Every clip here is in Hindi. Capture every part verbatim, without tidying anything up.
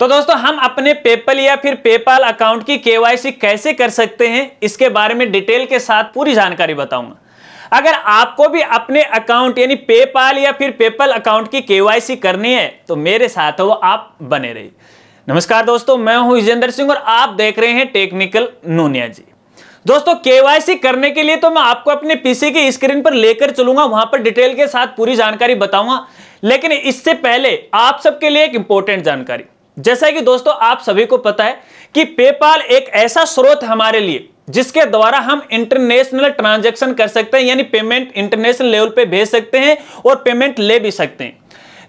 तो दोस्तों हम अपने पेपल या फिर पेपाल अकाउंट की केवाईसी कैसे कर सकते हैं, इसके बारे में डिटेल के साथ पूरी जानकारी बताऊंगा। अगर आपको भी अपने अकाउंट यानी पेपाल या फिर पेपल अकाउंट की केवाईसी करनी है तो मेरे साथ वो आप बने रहिए। नमस्कार दोस्तों, मैं हूं विजेंद्र सिंह और आप देख रहे हैं टेक्निकल नूनिया जी। दोस्तों केवाईसी करने के लिए तो मैं आपको अपने पीसी की स्क्रीन पर लेकर चलूंगा, वहां पर डिटेल के साथ पूरी जानकारी बताऊंगा। लेकिन इससे पहले आप सबके लिए एक इंपॉर्टेंट जानकारी, जैसा कि दोस्तों आप सभी को पता है कि पेपाल एक ऐसा स्रोत हमारे लिए जिसके द्वारा हम इंटरनेशनल ट्रांजैक्शन कर सकते हैं, यानी पेमेंट इंटरनेशनल लेवल पे भेज सकते हैं और पेमेंट ले भी सकते हैं।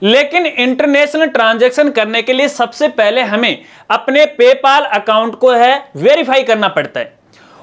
लेकिन इंटरनेशनल ट्रांजैक्शन करने के लिए सबसे पहले हमें अपने पेपाल अकाउंट को है वेरीफाई करना पड़ता है,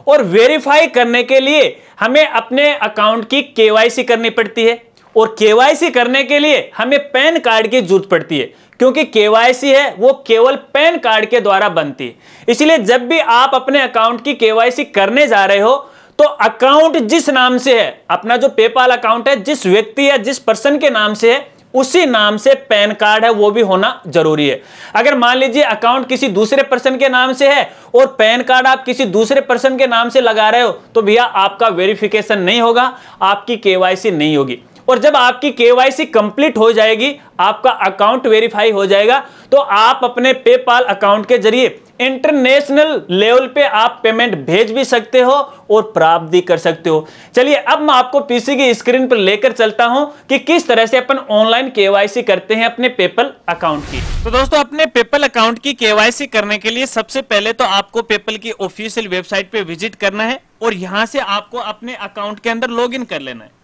और वेरीफाई करने के लिए हमें अपने अकाउंट की केवाईसी करनी पड़ती है, और केवाईसी करने के लिए हमें पैन कार्ड की जरूरत पड़ती है, क्योंकि केवाईसी है वो केवल पैन कार्ड के द्वारा बनती है। इसलिए जब भी आप अपने अकाउंट की केवाईसी करने जा रहे हो तो अकाउंट जिस नाम से है, अपना जो पेपाल अकाउंट है जिस व्यक्ति या जिस पर्सन के नाम से है उसी नाम से पैन कार्ड है वो भी होना जरूरी है। अगर मान लीजिए अकाउंट किसी दूसरे पर्सन के नाम से है और पैन कार्ड आप किसी दूसरे पर्सन के नाम से लगा रहे हो तो भैया आपका वेरिफिकेशन नहीं होगा, आपकी केवाईसी नहीं होगी। और जब आपकी केवाईसी कंप्लीट हो जाएगी, आपका अकाउंट वेरीफाई हो जाएगा, तो आप अपने पेपाल अकाउंट के जरिए इंटरनेशनल लेवल पे आप पेमेंट भेज भी सकते हो और प्राप्त भी कर सकते हो। चलिए अब मैं आपको पीसी की स्क्रीन पर लेकर चलता हूं कि किस तरह से अपन ऑनलाइन केवाईसी करते हैं अपने पेपल अकाउंट की। तो दोस्तों अपने पेपल अकाउंट की केवाईसी करने के लिए सबसे पहले तो आपको पेपल की ऑफिशियल वेबसाइट पे विजिट करना है और यहाँ से आपको अपने अकाउंट के अंदर लॉग इन कर लेना है,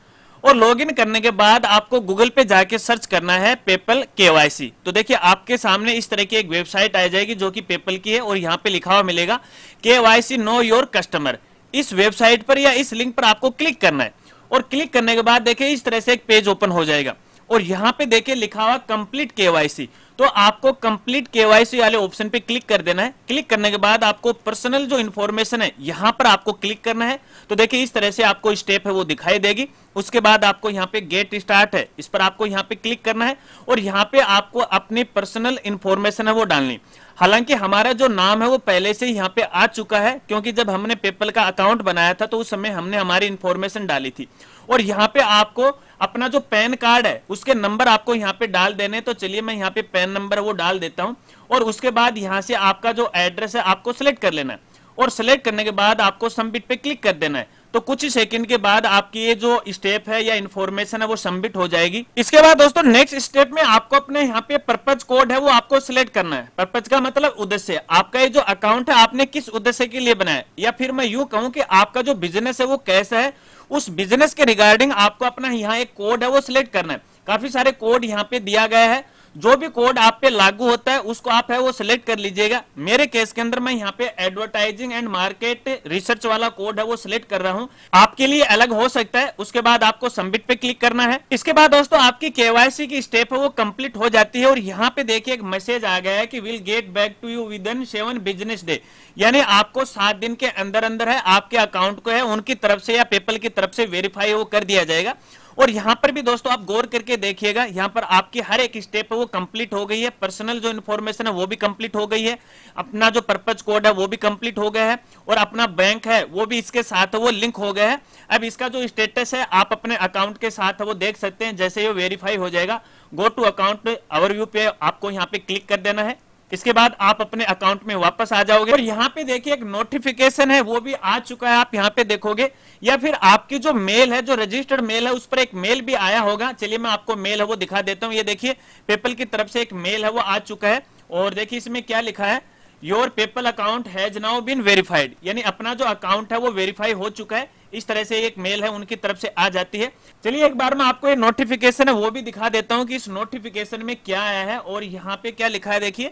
और लॉगिन करने के बाद आपको गूगल पे जाके सर्च करना है पेपल केवाईसी। तो देखिए आपके सामने इस तरह की एक वेबसाइट आ जाएगी जो कि पेपल की है, और यहाँ पे लिखा हुआ मिलेगा केवाईसी नो योर कस्टमर। इस वेबसाइट पर या इस लिंक पर आपको क्लिक करना है, और क्लिक करने के बाद देखिए इस तरह से एक पेज ओपन हो जाएगा, और यहाँ पे देखिए लिखा हुआ कंप्लीट केवाईसी। तो आपको कंप्लीट केवाईसी वाले ऑप्शन पे क्लिक कर देना है। क्लिक करने के बाद आपको पर्सनल जो इन्फॉर्मेशन है यहाँ पर आपको क्लिक करना है। तो देखिए इस तरह से आपको स्टेप है वो दिखाई देगी। उसके बाद आपको यहाँ पे गेट स्टार्ट है, इस पर आपको यहाँ पे क्लिक करना है, और यहाँ पे आपको अपनी पर्सनल इन्फॉर्मेशन है वो डालनी। हालांकि हमारा जो नाम है वो पहले से यहाँ पे आ चुका है, क्योंकि जब हमने पेपल का अकाउंट बनाया था तो उस समय हमने हमारी इन्फॉर्मेशन डाली थी। और यहाँ पे आपको अपना जो पैन कार्ड है उसके नंबर आपको यहाँ पे डाल देने। तो चलिए मैं यहाँ पे पैन नंबर वो डाल देता हूँ, और उसके बाद यहाँ से आपका जो एड्रेस है आपको सिलेक्ट कर लेना है, और सिलेक्ट करने के बाद आपको सबमिट पे क्लिक कर देना है। तो कुछ ही सेकंड के बाद आपकी ये जो स्टेप है या इन्फॉर्मेशन है वो सबमिट हो जाएगी। इसके बाद दोस्तों नेक्स्ट स्टेप में आपको अपने यहाँ पे पर्पज कोड है वो आपको सिलेक्ट करना है। पर्पज का मतलब उद्देश्य, आपका ये जो अकाउंट है आपने किस उद्देश्य के लिए बनाया, या फिर मैं यूं कहूँ कि आपका जो बिजनेस है वो कैसा है, उस बिजनेस के रिगार्डिंग आपको अपना यहाँ एक कोड है वो सिलेक्ट करना है। काफी सारे कोड यहाँ पे दिया गया है, जो भी कोड आप पे लागू होता है उसको आप है वो सिलेक्ट कर लीजिएगा। मेरे केस के अंदर मैं यहाँ पे एडवर्टाइजिंग एंड मार्केट रिसर्च वाला कोड है वो सिलेक्ट कर रहा हूँ, आपके लिए अलग हो सकता है। उसके बाद आपको सबमिट पे क्लिक करना है। इसके बाद दोस्तों आपकी केवाईसी की स्टेप है वो कंप्लीट हो जाती है, और यहाँ पे देखिए एक मैसेज आ गया है कि will get back to you within seven business day, यानी आपको सात दिन के अंदर अंदर है आपके अकाउंट को है उनकी तरफ से या पेपल की तरफ से वेरीफाई वो कर दिया जाएगा। और यहाँ पर भी दोस्तों आप गौर करके देखिएगा, यहाँ पर आपकी हर एक स्टेप है वो कंप्लीट हो गई है। पर्सनल जो इन्फॉर्मेशन है वो भी कंप्लीट हो गई है, अपना जो पर्पज कोड है वो भी कंप्लीट हो गया है, और अपना बैंक है वो भी इसके साथ वो लिंक हो गया है। अब इसका जो स्टेटस है आप अपने अकाउंट के साथ वो देख सकते हैं। जैसे ये वेरीफाई हो जाएगा, गो टू अकाउंट ओवरव्यू पे आपको यहाँ पे क्लिक कर देना है। इसके बाद आप अपने अकाउंट में वापस आ जाओगे, और यहाँ पे देखिए एक नोटिफिकेशन है वो भी आ चुका है, आप यहाँ पे देखोगे, या फिर आपकी जो मेल है, जो रजिस्टर्ड मेल है उस पर एक मेल भी आया होगा। चलिए मैं आपको मेल है वो दिखा देता हूँ। ये देखिए पेपल की तरफ से एक मेल है वो आ चुका है, और देखिए इसमें क्या लिखा है, your PayPal account has now been verified, यानी अपना जो अकाउंट है वो वेरीफाई हो चुका है। इस तरह से एक मेल है उनकी तरफ से आ जाती है। चलिए एक बार मैं आपको ये नोटिफिकेशन है वो भी दिखा देता हूँ कि इस नोटिफिकेशन में क्या आया है, और यहाँ पे क्या लिखा है देखिए,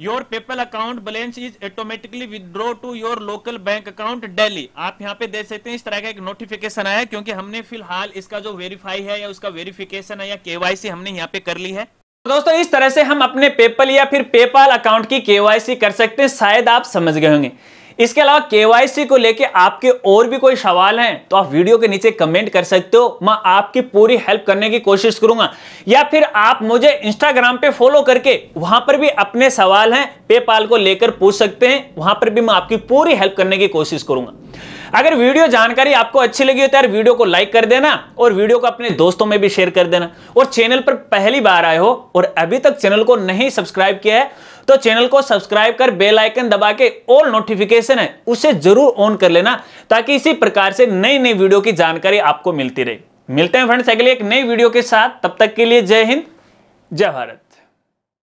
your PayPal account balance is automatically withdraw to your local bank account daily. आप यहाँ पे देख सकते हैं इस तरह का एक नोटिफिकेशन आया, क्योंकि हमने फिलहाल इसका जो वेरीफाई है या उसका वेरिफिकेशन है या केवाईसी हमने यहाँ पे कर ली है। दोस्तों इस तरह से हम अपने पेपल या फिर पेपाल अकाउंट की केवाईसी कर सकते हैं। शायद आप समझ गए होंगे। इसके अलावा केवाईसी को लेके आपके और भी कोई सवाल हैं तो आप वीडियो के नीचे कमेंट कर सकते हो, मैं आपकी पूरी हेल्प करने की कोशिश करूंगा। या फिर आप मुझे इंस्टाग्राम पे फॉलो करके वहां पर भी अपने सवाल हैं पेपाल को लेकर पूछ सकते हैं, वहां पर भी मैं आपकी पूरी हेल्प करने की कोशिश करूंगा। अगर वीडियो जानकारी आपको अच्छी लगी हो तो यार वीडियो को लाइक कर देना और वीडियो को अपने दोस्तों में भी शेयर कर देना। और चैनल पर पहली बार आए हो और अभी तक चैनल को नहीं सब्सक्राइब किया है तो चैनल को सब्सक्राइब कर बेल आइकन दबा के ऑल नोटिफिकेशन है उसे जरूर ऑन कर लेना ताकि इसी प्रकार से नई नई वीडियो की जानकारी आपको मिलती रहे। मिलते हैं फ्रेंड्स अगले एक नई वीडियो के साथ, तब तक के लिए जय हिंद जय भारत।